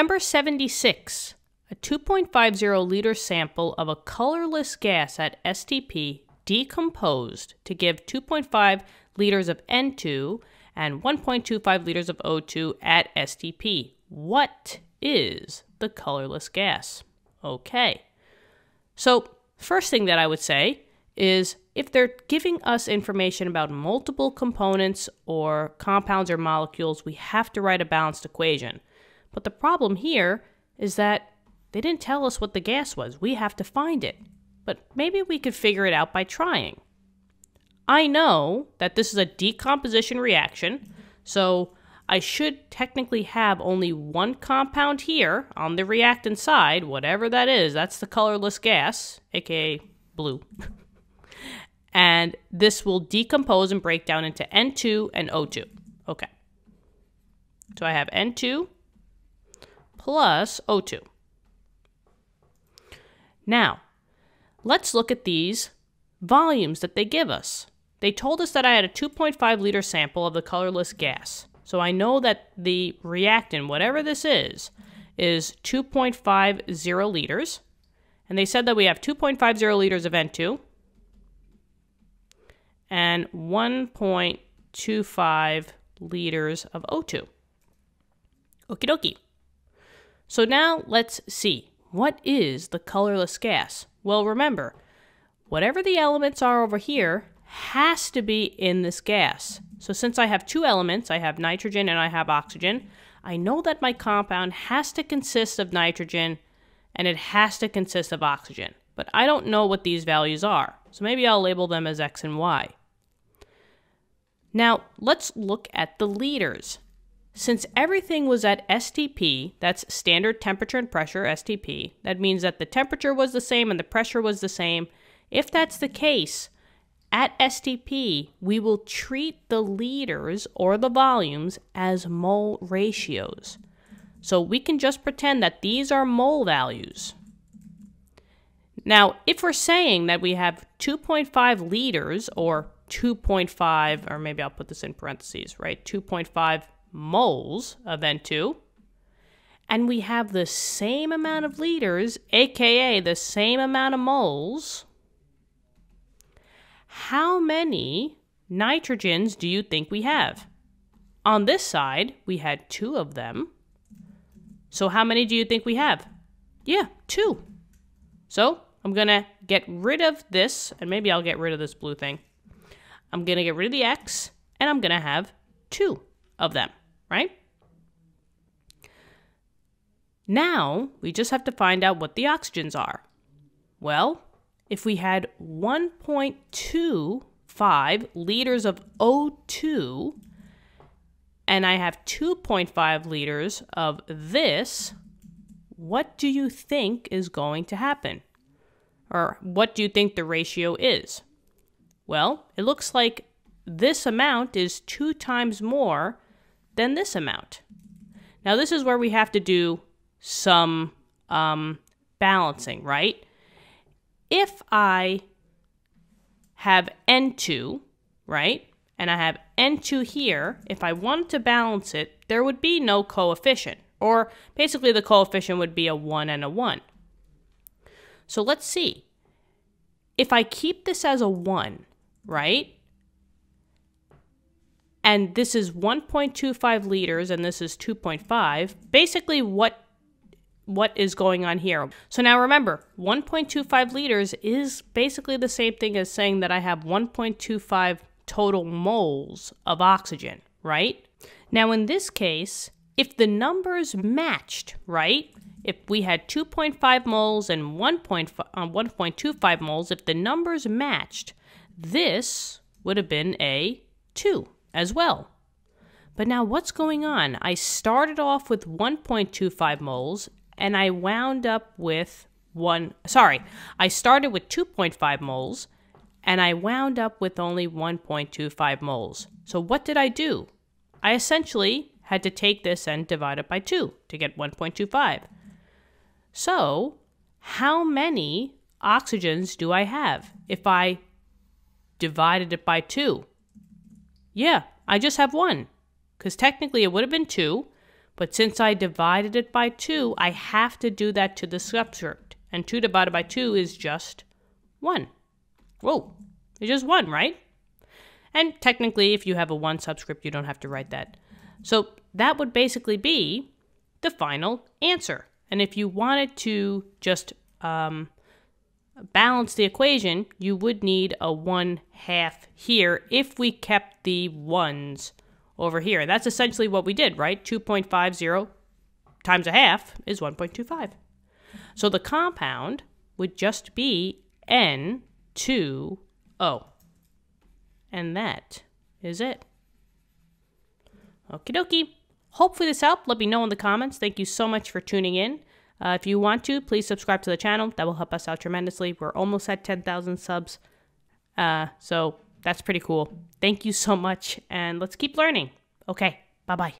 Number 76, a 2.50 liter sample of a colorless gas at STP decomposed to give 2.5 liters of N2 and 1.25 liters of O2 at STP. What is the colorless gas? Okay. So, first thing that I would say is if they're giving us information about multiple components or compounds or molecules, we have to write a balanced equation. But the problem here is that they didn't tell us what the gas was. We have to find it. But maybe we could figure it out by trying. I know that this is a decomposition reaction, so I should technically have only one compound here on the reactant side, whatever that is. That's the colorless gas, aka blue. And this will decompose and break down into N2 and O2. Okay. So I have N2 plus O2. Now, let's look at these volumes that they give us. They told us that I had a 2.5 liter sample of the colorless gas. So I know that the reactant, whatever this is 2.50 liters. And they said that we have 2.50 liters of N2 and 1.25 liters of O2. Okie dokie. So now let's see. What is the colorless gas? Well, remember, whatever the elements are over here, has to be in this gas. So since I have two elements, I have nitrogen and I have oxygen, I know that my compound has to consist of nitrogen and it has to consist of oxygen. But I don't know what these values are. So maybe I'll label them as X and Y. Now let's look at the liters. Since everything was at STP, that's standard temperature and pressure, STP, that means that the temperature was the same and the pressure was the same. If that's the case, at STP, we will treat the liters or the volumes as mole ratios. So we can just pretend that these are mole values. Now, if we're saying that we have 2.5 liters or 2.5, or maybe I'll put this in parentheses, right? 2.5 moles of N2, and we have the same amount of liters, aka the same amount of moles, how many nitrogens do you think we have? On this side, we had two of them. So how many do you think we have? Yeah, two. So I'm going to get rid of this, and maybe I'll get rid of this blue thing. I'm going to get rid of the X, and I'm going to have two of them, right? Now, we just have to find out what the oxygens are. Well, if we had 1.25 liters of O2 and I have 2.5 liters of this, what do you think is going to happen? Or what do you think the ratio is? Well, it looks like this amount is 2 times more than this amount. Now, this is where we have to do some balancing, right? If I have N2, right, and I have N2 here, if I wanted to balance it, there would be no coefficient, or basically the coefficient would be a 1 and a 1. So let's see. If I keep this as a 1, right, and this is 1.25 liters and this is 2.5, basically what is going on here? So now remember, 1.25 liters is basically the same thing as saying that I have 1.25 total moles of oxygen, right? Now in this case, if the numbers matched, right? If we had 2.5 moles and 1.25 moles, if the numbers matched, this would have been a 2 as well. But now what's going on? I started off with 1.25 moles and I wound up with I started with 2.5 moles and I wound up with only 1.25 moles. So what did I do? I essentially had to take this and divide it by 2 to get 1.25. So how many oxygens do I have if I divided it by 2? Yeah, I just have 1, because technically it would have been 2, But since I divided it by 2, I have to do that to the subscript. And 2 divided by 2 is just 1. Whoa, it's just 1, right? And technically, if you have a 1 subscript, you don't have to write that. So that would basically be the final answer. And if you wanted to just balance the equation, you would need a 1/2 here if we kept the 1s over here. That's essentially what we did, right? 2.50 times 1/2 is 1.25. So the compound would just be N2O. And that is it. Okie dokie. Hopefully this helped. Let me know in the comments. Thank you so much for tuning in. If you want to, please subscribe to the channel. That will help us out tremendously. We're almost at 10,000 subs. So that's pretty cool. Thank you so much, and let's keep learning. Okay, bye-bye.